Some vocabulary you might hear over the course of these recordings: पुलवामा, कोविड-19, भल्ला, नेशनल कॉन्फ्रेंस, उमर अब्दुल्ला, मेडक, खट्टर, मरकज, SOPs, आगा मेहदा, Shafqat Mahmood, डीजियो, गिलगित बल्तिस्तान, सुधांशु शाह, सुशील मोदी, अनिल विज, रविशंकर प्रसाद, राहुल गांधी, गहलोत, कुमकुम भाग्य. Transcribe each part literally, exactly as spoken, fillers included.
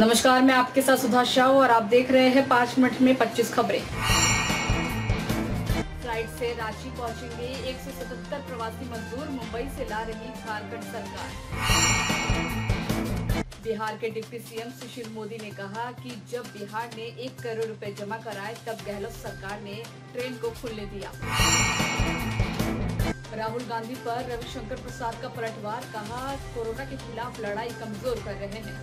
नमस्कार, मैं आपके साथ सुधांशु शाह और आप देख रहे हैं पांच मिनट में पच्चीस खबरें। फ्लाइट से रांची पहुंचेंगे एक सौ सतहत्तर प्रवासी मजदूर, मुंबई से ला रही झारखंड सरकार। बिहार के डिप्टी सीएम सुशील मोदी ने कहा कि जब बिहार ने एक करोड़ रुपए जमा कराए तब गहलोत सरकार ने ट्रेन को खुलने दिया। राहुल गांधी पर रविशंकर प्रसाद का पलटवार, कहा कोरोना के खिलाफ लड़ाई कमजोर कर रहे हैं।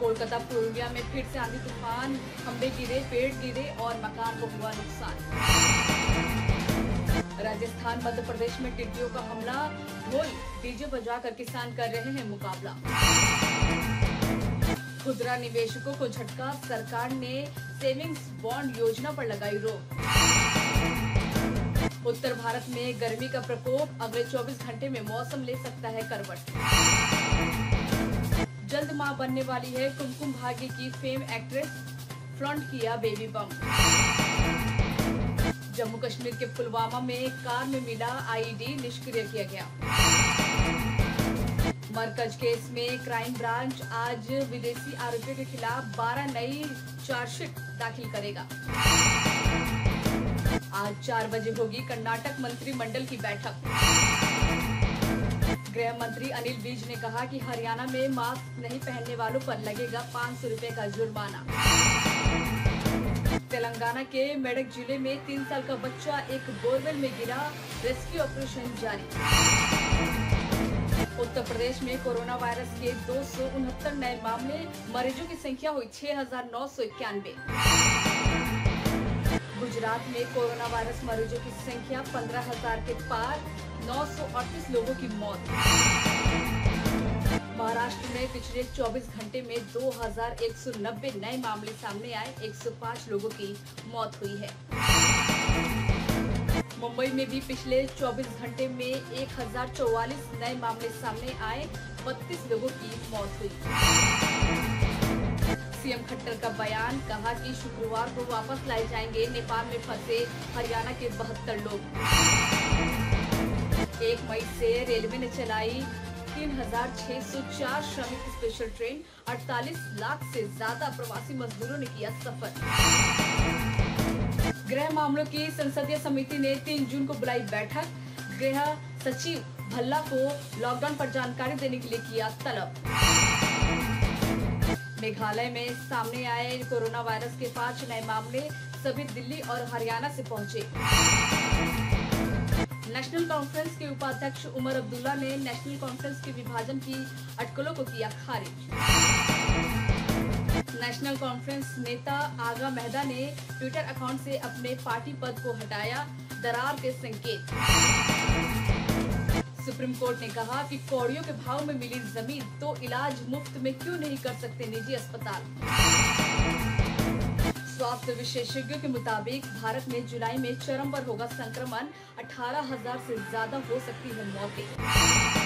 कोलकाता पूर्णिया में फिर से आंधी तूफान, खंबे गिरे, पेड़ गिरे और मकान को हुआ नुकसान। राजस्थान मध्य प्रदेश में डीजियो का हमला, ढोल डीजियो बजाकर किसान कर रहे हैं मुकाबला। खुदरा निवेशकों को झटका, सरकार ने सेविंग्स बॉन्ड योजना पर लगाई रोक। उत्तर भारत में गर्मी का प्रकोप, अगले चौबीस घंटे में मौसम ले सकता है करवट। जल्द मां बनने वाली है कुमकुम भाग्य की फेम एक्ट्रेस, फ्लॉन्ट किया बेबी बम्प। जम्मू कश्मीर के पुलवामा में कार में मिला आईडी, निष्क्रिय किया गया। मरकज केस में क्राइम ब्रांच आज विदेशी आरोपियों के खिलाफ बारह नई चार्जशीट दाखिल करेगा। आज चार बजे होगी कर्नाटक मंत्रिमंडल की बैठक। गृह मंत्री अनिल विज ने कहा कि हरियाणा में मास्क नहीं पहनने वालों पर लगेगा पाँच सौ रूपए का जुर्माना। तेलंगाना के मेडक जिले में तीन साल का बच्चा एक बोरवेल में गिरा, रेस्क्यू ऑपरेशन जारी। उत्तर प्रदेश में कोरोना वायरस के दो सौ उनहत्तर नए मामले, मरीजों की संख्या हुई छह हजार नौ सौ इक्यानवे। गुजरात में कोरोना वायरस मरीजों की संख्या पंद्रह हजार के पार, नौ सौ अड़तीस लोगों की मौत। महाराष्ट्र में पिछले चौबीस घंटे में दो हजार एक सौ नब्बे नए मामले सामने आए, एक सौ पाँच लोगों की मौत हुई है। मुंबई में भी पिछले चौबीस घंटे में एक हजार चौवालीस नए मामले सामने आए, बत्तीस लोगों की मौत हुई। सीएम खट्टर का बयान, कहा कि शुक्रवार को वापस लाए जाएंगे नेपाल में फंसे हरियाणा के बहत्तर लोग। एक मई से रेलवे ने चलाई तीन हजार छह सौ चार श्रमिक स्पेशल ट्रेन, अड़तालीस लाख से ज्यादा प्रवासी मजदूरों ने किया सफर। गृह मामलों की संसदीय समिति ने तीन जून को बुलाई बैठक, गृह सचिव भल्ला को लॉकडाउन पर जानकारी देने के लिए किया तलब। मेघालय में सामने आए कोरोना वायरस के पांच नए मामले, सभी दिल्ली और हरियाणा से पहुंचे। नेशनल कॉन्फ्रेंस के उपाध्यक्ष उमर अब्दुल्ला ने नेशनल कॉन्फ्रेंस के विभाजन की अटकलों को किया खारिज। नेशनल कॉन्फ्रेंस नेता आगा मेहदा ने ट्विटर अकाउंट से अपने पार्टी पद को हटाया, दरार के संकेत। सुप्रीम कोर्ट ने कहा कि कौड़ियों के भाव में मिली जमीन तो इलाज मुफ्त में क्यों नहीं कर सकते निजी अस्पताल। स्वास्थ्य विशेषज्ञों के मुताबिक भारत में जुलाई में चरम पर होगा संक्रमण, अठारह हजार से ज्यादा हो सकती है मौतें।